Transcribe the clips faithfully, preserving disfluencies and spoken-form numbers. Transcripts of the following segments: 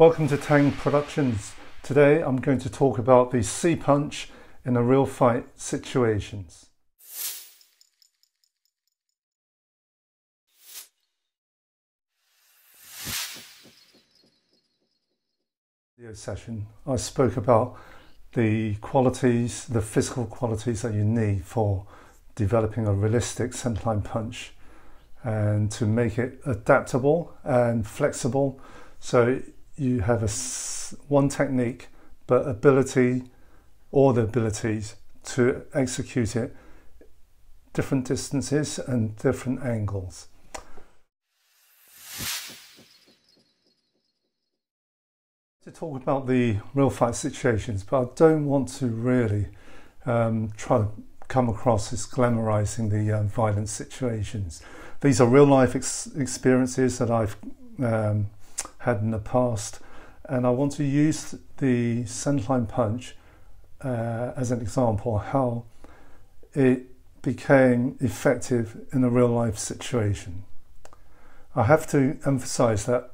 Welcome to Tang Productions. Today I'm going to talk about the C punch in a real fight situations. In this session I spoke about the qualities, the physical qualities that you need for developing a realistic centerline punch and to make it adaptable and flexible so you have a, one technique, but ability or the abilities to execute it different distances and different angles. To talk about the real fight situations, but I don't want to really um, try to come across as glamorizing the uh, violent situations. These are real life ex experiences that I've um, had in the past, and I want to use the centerline punch uh, as an example how it became effective in a real life situation. I have to emphasize that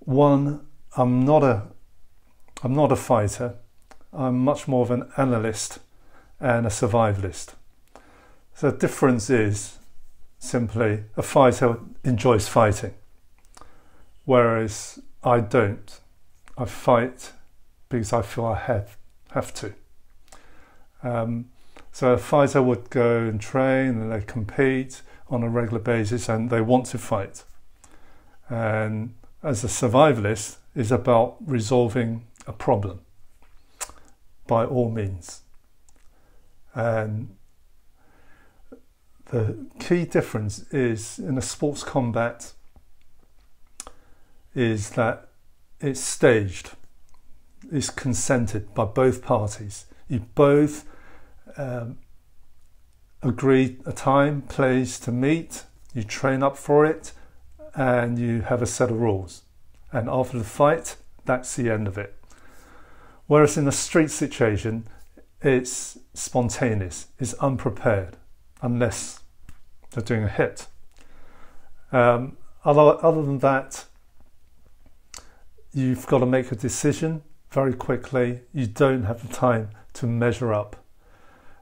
one, I'm not a I'm not a fighter, I'm much more of an analyst and a survivalist. So the difference is simply a fighter enjoys fighting, whereas I don't. I fight because I feel I have, have to. Um, so a fighter would go and train and they compete on a regular basis and they want to fight. And as a survivalist, it's about resolving a problem by all means. And the key difference is in a sports combat is that it's staged, it's consented by both parties. You both um, agree a time, place to meet, you train up for it, and you have a set of rules. And after the fight, that's the end of it. Whereas in a street situation, it's spontaneous, it's unprepared, unless they're doing a hit. Um, other, other than that, you've got to make a decision very quickly. You don't have the time to measure up.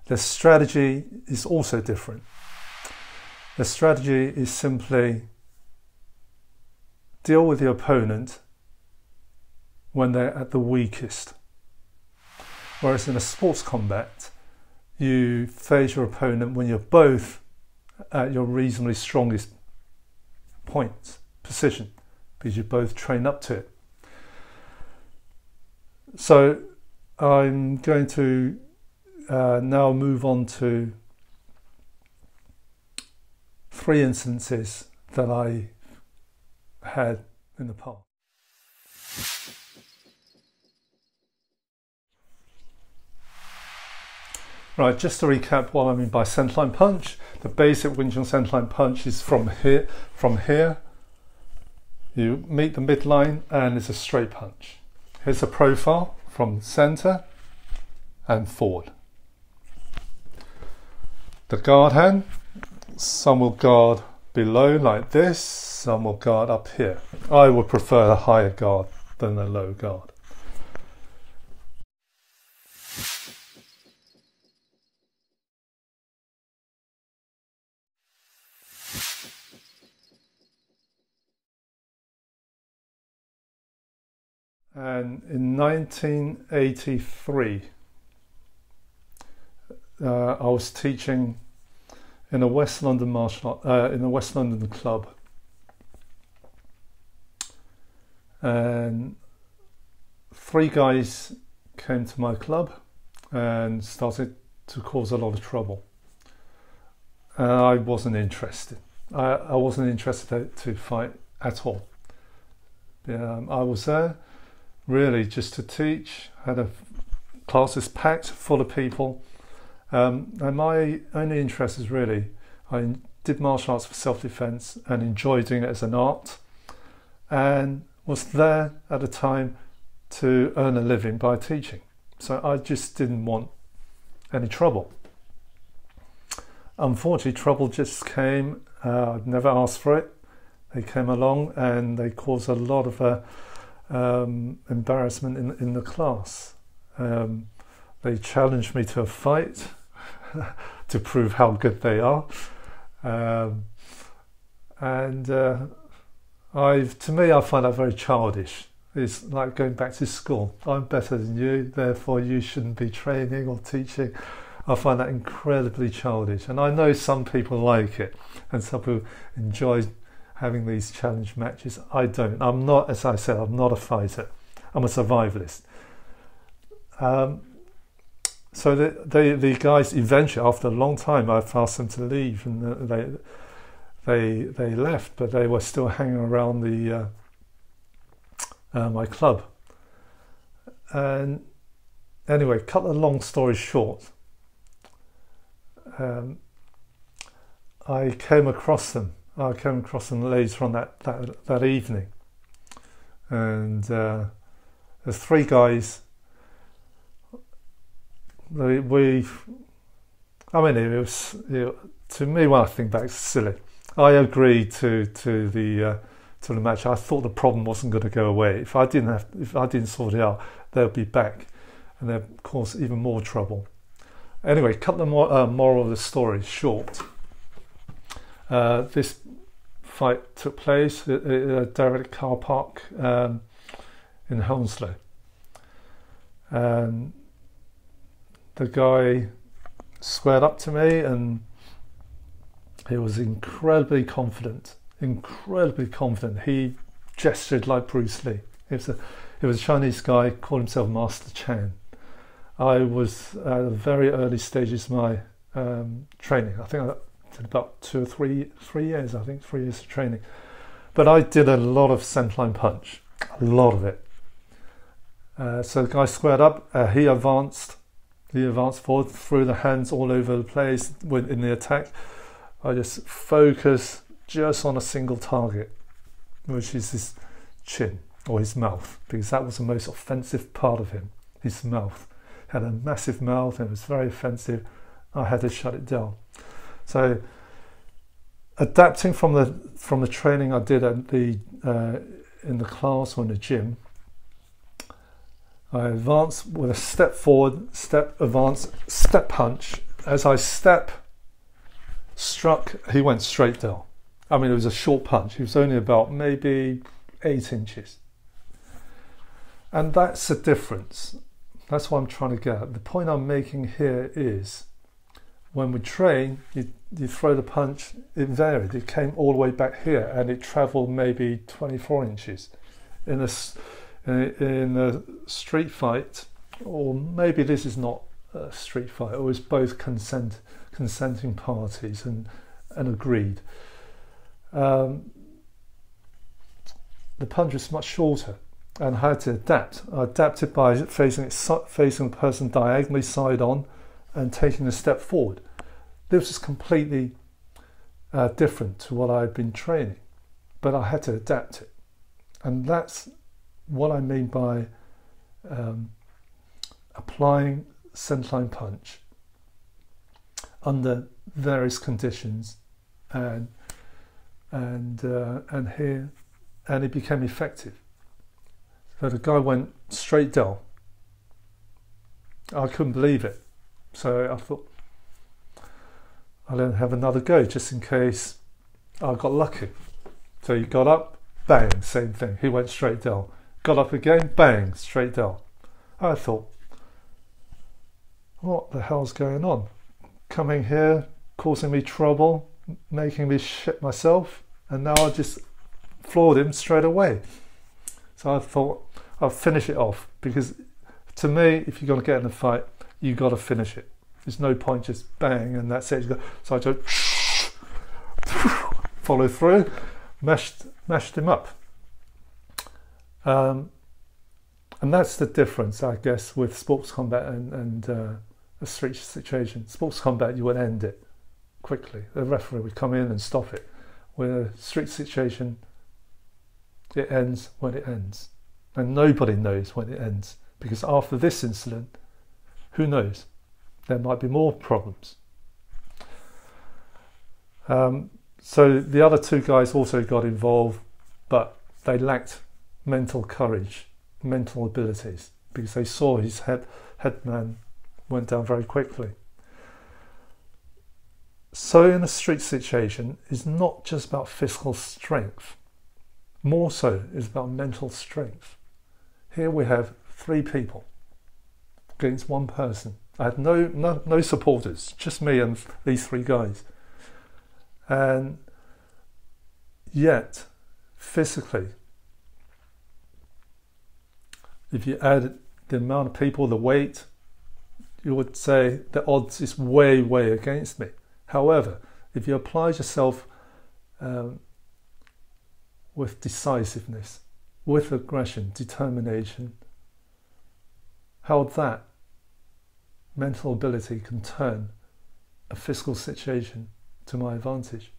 The strategy is also different. The strategy is simply deal with the opponent when they're at the weakest. Whereas in a sports combat, you face your opponent when you're both at your reasonably strongest point, position, because you both train up to it. So I'm going to uh, now move on to three instances that I had in the past. Right, just to recap what I mean by centerline punch. The basic Wing Chun centerline punch is from here, from here, you meet the midline and it's a straight punch. Here's a profile from center and forward. The guard hand, some will guard below like this, some will guard up here. I would prefer the higher guard than the low guard. And in nineteen eighty-three, uh, I was teaching in a West London martial uh, in a West London club, and three guys came to my club and started to cause a lot of trouble. And I wasn't interested. I, I wasn't interested to fight at all. Um, I was there really just to teach. I had a classes packed full of people, um, and my only interest is really, I did martial arts for self-defense and enjoyed doing it as an art, and was there at a time to earn a living by teaching. So I just didn't want any trouble. Unfortunately, trouble just came. uh, I'd never asked for it. They came along and they caused a lot of uh, um, embarrassment in, in the class. Um, they challenged me to a fight to prove how good they are. Um, and uh, I've, to me, I find that very childish. It's like going back to school. I'm better than you, therefore you shouldn't be training or teaching. I find that incredibly childish. And I know some people like it and some people enjoy having these challenge matches. I don't. I'm not, as I said, I'm not a fighter. I'm a survivalist. Um, so the, they, the guys eventually, after a long time, I've asked them to leave, and they, they, they left, but they were still hanging around the... Uh, Uh, my club. And anyway, cut the long story short, um, I came across them I came across them later on that that, that evening, and uh, there's three guys. We, we I mean, it was, you know, to me, when I think back, it's silly. I agreed to to the uh, to the match. I thought the problem wasn't going to go away. If I didn't have, if I didn't sort it out, they'll be back, and they'll cause even more trouble. Anyway, cut the mor uh, moral of the story short. Uh, this fight took place at a derelict car park um, in Hounslow. And the guy squared up to me, and he was incredibly confident. incredibly confident. He gestured like Bruce Lee. It was a, it was a Chinese guy, called himself Master Chan. I was at the very early stages of my um, training. I think I did about two or three, three years, I think, three years of training. But I did a lot of centerline punch, a lot of it. Uh, so the guy squared up, uh, he advanced, he advanced forward, threw the hands all over the place in the attack. I just focused just on a single target, which is his chin or his mouth, because that was the most offensive part of him, his mouth. He had a massive mouth and it was very offensive. I had to shut it down. So adapting from the from the training I did at the uh, in the class or in the gym, I advanced with a step forward, step advance, step punch. As I step struck, he went straight down. I mean, it was a short punch. It was only about maybe eight inches. And that's the difference. That's what I'm trying to get at. The point I'm making here is, when we train, you, you throw the punch, it varied. It came all the way back here, and it travelled maybe twenty-four inches. In a, in a street fight, or maybe this is not a street fight, it was both consent, consenting parties and, and agreed. Um, the punch was much shorter, and I had to adapt. I adapted by facing it, facing the person diagonally side on and taking a step forward. This was completely uh, different to what I had been training, but I had to adapt it, and that's what I mean by um, applying centerline punch under various conditions, and and uh, and here, and it became effective. So the guy went straight down. I couldn't believe it, so I thought I'll then have another go just in case I got lucky. So he got up, bang, same thing, he went straight down. Got up again, bang, straight down. I thought, what the hell's going on? Coming here, causing me trouble, making me shit myself, and now I just floored him straight away. So I thought I'll finish it off, because to me, if you're going to get in a fight, you got to finish it. There's no point just bang and that's it. So I just follow through, mashed, mashed him up. Um, and that's the difference, I guess, with sports combat and, and uh, a street situation. Sports combat, you would end it quickly. The referee would come in and stop it. With a street situation, it ends when it ends. And nobody knows when it ends, because after this incident, who knows? There might be more problems. Um, so the other two guys also got involved, but they lacked mental courage, mental abilities, because they saw his head headman went down very quickly. So in a street situation is not just about physical strength, more so is about mental strength. Here we have three people against one person. I had no, no, no supporters, just me and these three guys. And yet, physically, if you add the amount of people, the weight, you would say the odds is way, way against me. However, if you apply yourself um, with decisiveness, with aggression, determination, how that mental ability can turn a physical situation to my advantage.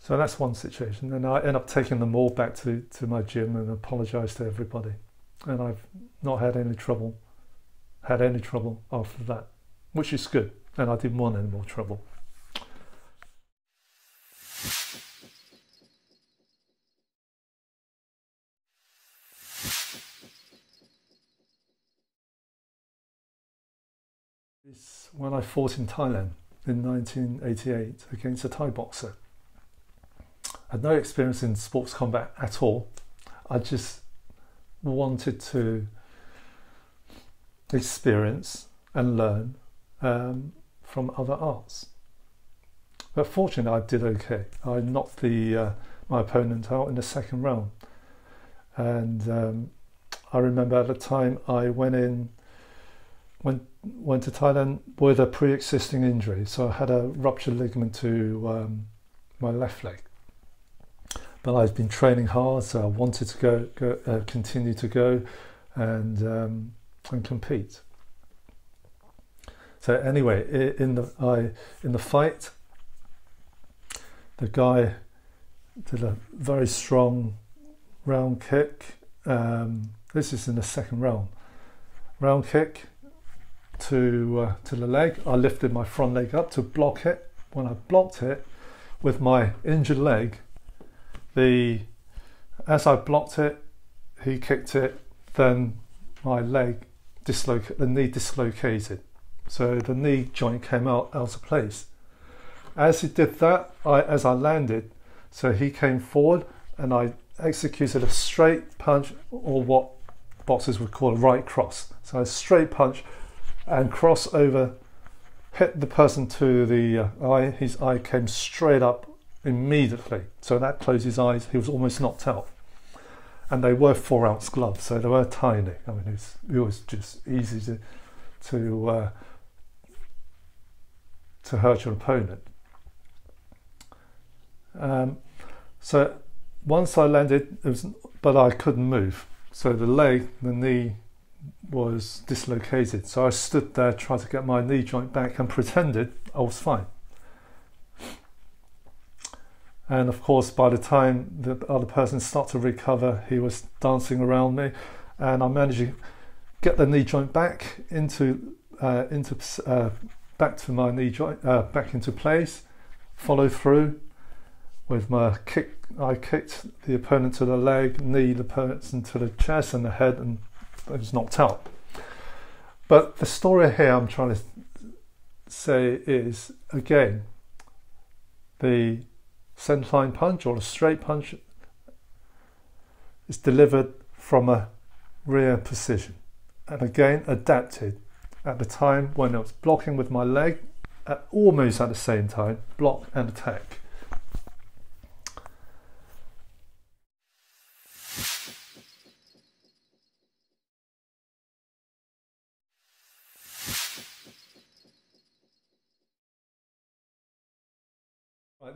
So that's one situation, and I end up taking them all back to, to my gym and apologise to everybody. And I've not had any trouble, had any trouble after that, which is good, and I didn't want any more trouble. It's when I fought in Thailand in nineteen eighty-eight against a Thai boxer. I had no experience in sports combat at all. I just wanted to experience and learn um, from other arts. But fortunately I did okay. I knocked the, uh, my opponent out in the second round. And um, I remember at the time I went in, went, went to Thailand with a pre-existing injury. So I had a ruptured ligament to um, my left leg. But I've been training hard, so I wanted to go, go uh, continue to go and um, and compete. So anyway, in the I in the fight, the guy did a very strong round kick. Um, this is in the second round. Round kick to uh, to the leg. I lifted my front leg up to block it. When I blocked it with my injured leg, The, as I blocked it, he kicked it, then my leg, disloc the knee dislocated. So the knee joint came out, out of place. As he did that, I, as I landed, so he came forward and I executed a straight punch, or what boxers would call a right cross. So a straight punch and cross over, hit the person to the uh, eye, his eye came straight up immediately, so that closed his eyes. He was almost knocked out, and they were four ounce gloves, so they were tiny. I mean, it was, it was just easy to to uh, to hurt your opponent. Um, so once I landed, it was, but I couldn't move. So the leg, the knee was dislocated. So I stood there, tried to get my knee joint back, and pretended I was fine. And of course, by the time the other person started to recover, he was dancing around me, and I managed to get the knee joint back into uh, into uh, back to my knee joint uh, back into place. Follow through with my kick. I kicked the opponent to the leg, knee the person to the chest and the head, and I was knocked out. But the story here I'm trying to say is, again, the centerline punch or a straight punch is delivered from a rear position, and again adapted at the time when I was blocking with my leg at almost at the same time, block and attack.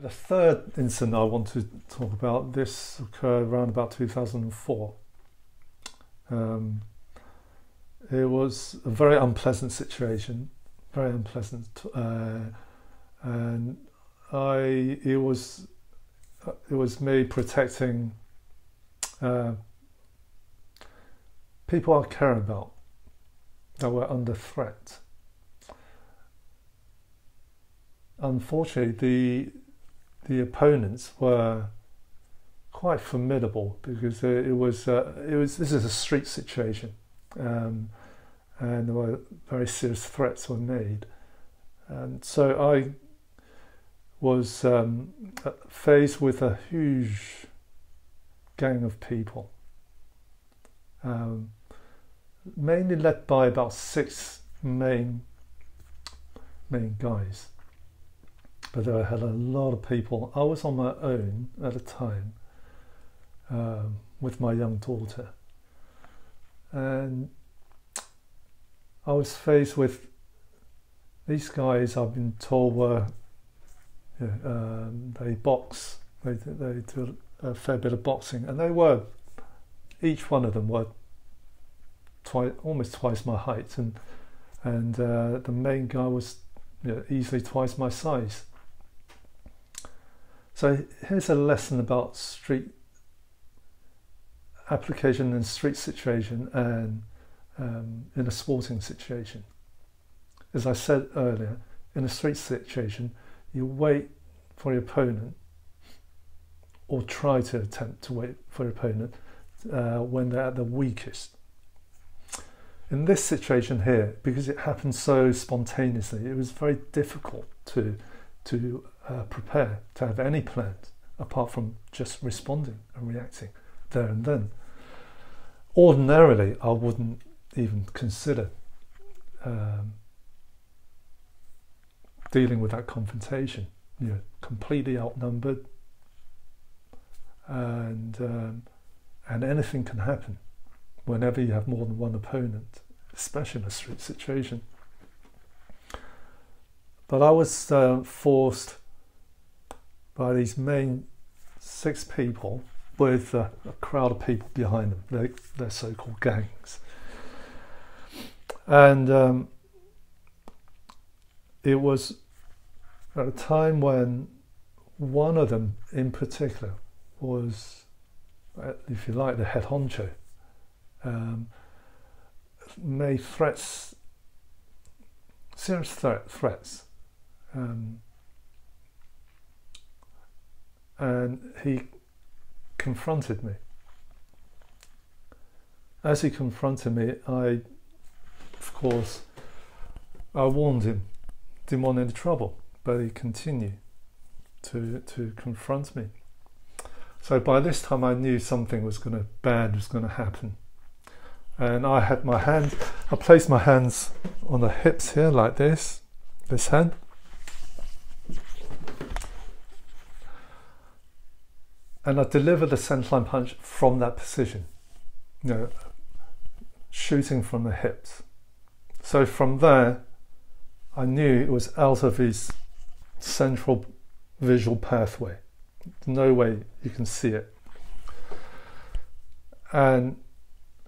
The third incident I want to talk about, this occurred around about two thousand four. Um, it was a very unpleasant situation, very unpleasant, uh, and I it was it was me protecting uh, people I care about that were under threat. Unfortunately, the The opponents were quite formidable, because it was uh, it was this is a street situation, um, and there were very serious threats were made, and so I was um, faced with a huge gang of people, um, mainly led by about six main main guys. But I had a lot of people. I was on my own at the time, um, with my young daughter, and I was faced with these guys. I've been told were you know, um, they box, they they do a fair bit of boxing, and they were, each one of them were twice, almost twice my height, and and uh, the main guy was you know, easily twice my size. So here's a lesson about street application in street situation and um, in a sporting situation. As I said earlier, in a street situation, you wait for your opponent, or try to attempt to wait for your opponent uh, when they're at the weakest. In this situation here, because it happened so spontaneously, it was very difficult to to. Uh, prepare, to have any plans apart from just responding and reacting there and then. Ordinarily I wouldn't even consider um, dealing with that confrontation. You're completely outnumbered, and um, and anything can happen whenever you have more than one opponent, especially in a street situation. But I was uh, forced by these main six people with a, a crowd of people behind them, their, their so-called gangs. And um, it was at a time when one of them in particular was, if you like, the head honcho, um, made threats, serious threat, threats. Um, And he confronted me. As he confronted me, I, of course, I warned him, didn't want any trouble, but he continued to to confront me. So by this time, I knew something was going to bad was going to happen, and I had my hand. I placed my hands on the hips here, like this, this hand. And I delivered a centerline punch from that position, you know, shooting from the hips. So from there, I knew it was out of his central visual pathway. No way you can see it. And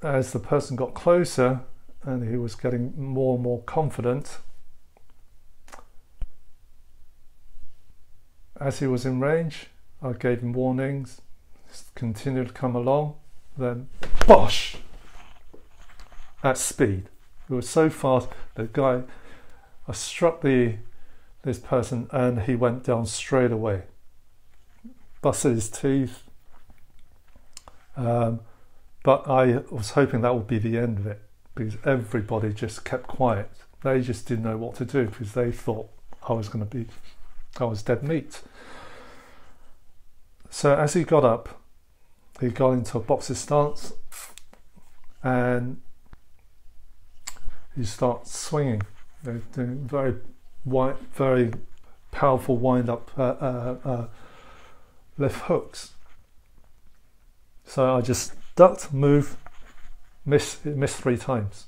as the person got closer and he was getting more and more confident, as he was in range, I gave him warnings, continued to come along, then bosh! At speed. It was so fast, the guy, I struck the this person and he went down straight away. Busted his teeth. Um, but I was hoping that would be the end of it, because everybody just kept quiet. They just didn't know what to do, because they thought I was going to be, I was dead meat. So as he got up, he got into a boxing stance and he starts swinging. They're doing very, wide, very powerful wind-up uh, uh, uh, left hooks. So I just ducked, moved, missed, missed three times.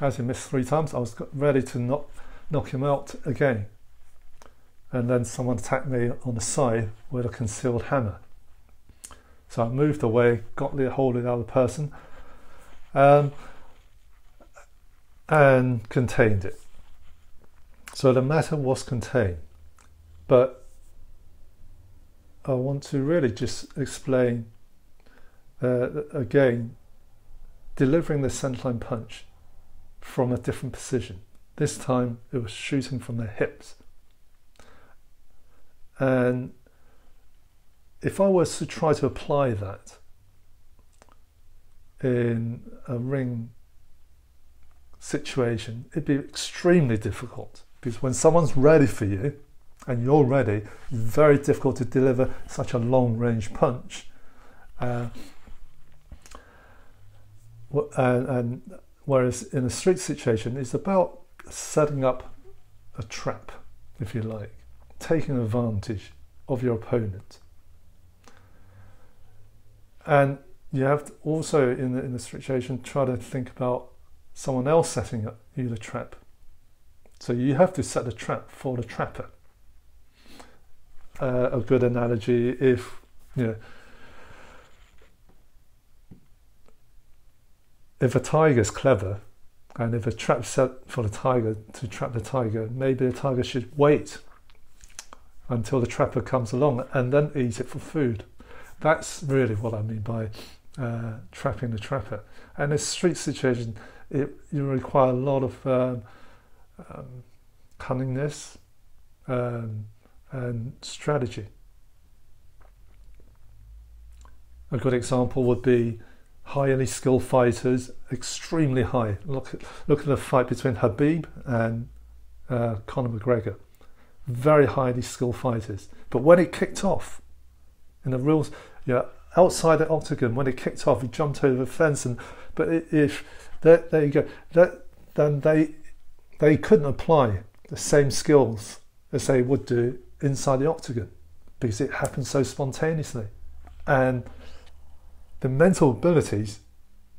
As he missed three times, I was ready to knock, knock him out again. And then someone attacked me on the side with a concealed hammer. So I moved away, got hold of the other person, um, and contained it. So the matter was contained. But I want to really just explain, uh, again, delivering the centerline punch from a different position. This time it was shooting from the hips. And if I was to try to apply that in a ring situation, it'd be extremely difficult, because when someone's ready for you and you're ready, it's very difficult to deliver such a long-range punch. Uh, and, and whereas in a street situation, it's about setting up a trap, if you like, taking advantage of your opponent. And you have to also, in the, in the situation, try to think about someone else setting up you the trap. So you have to set the trap for the trapper. Uh, a good analogy, if you know, if a tiger's clever, and if a trap set for the tiger to trap the tiger, maybe the tiger should wait until the trapper comes along and then eat it for food. That's really what I mean by uh, trapping the trapper. And in a street situation, it, you require a lot of um, um, cunningness um, and strategy. A good example would be highly skilled fighters, extremely high. Look at, look at the fight between Habib and uh, Conor McGregor. Very highly skilled fighters. But when it kicked off, in the real, yeah, you know, outside the octagon, when it kicked off, he jumped over the fence. And but if that, there you go, that then they they couldn't apply the same skills as they would do inside the octagon, because it happened so spontaneously, and the mental abilities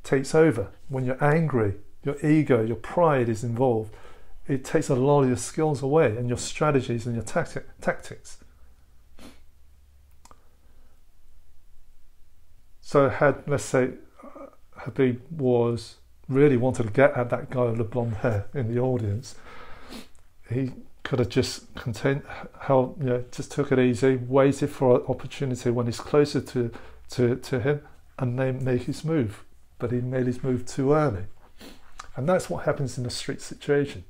takes over when you're angry. Your ego, your pride is involved. It takes a lot of your skills away, and your strategies and your tactic tactics. So had, let's say, Habib was really wanted to get at that guy with the blonde hair in the audience. He could have just content, how you know, just took it easy, waited for an opportunity when he's closer to to to him, and made make his move. But he made his move too early, and that's what happens in a street situation.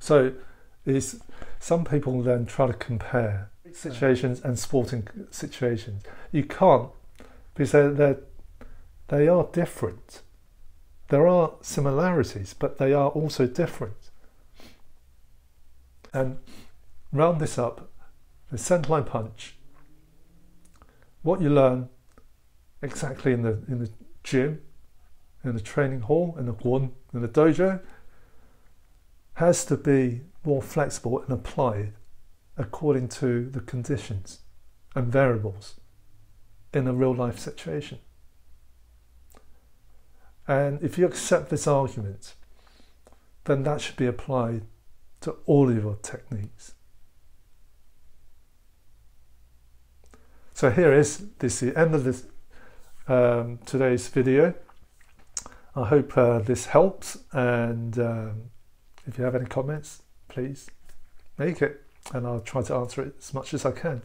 So, is some people then try to compare situations and sporting situations. You can't, because they're, they're, they are different. There are similarities, but they are also different. And round this up, the centerline punch. What you learn exactly in the in the gym, in the training hall, in the guan, in the dojo, has to be more flexible and applied according to the conditions and variables in a real life situation. And if you accept this argument, then that should be applied to all of your techniques. So here is this the end of this um, today's video. I hope uh, this helps, and um, if you have any comments, please make it, and I'll try to answer it as much as I can.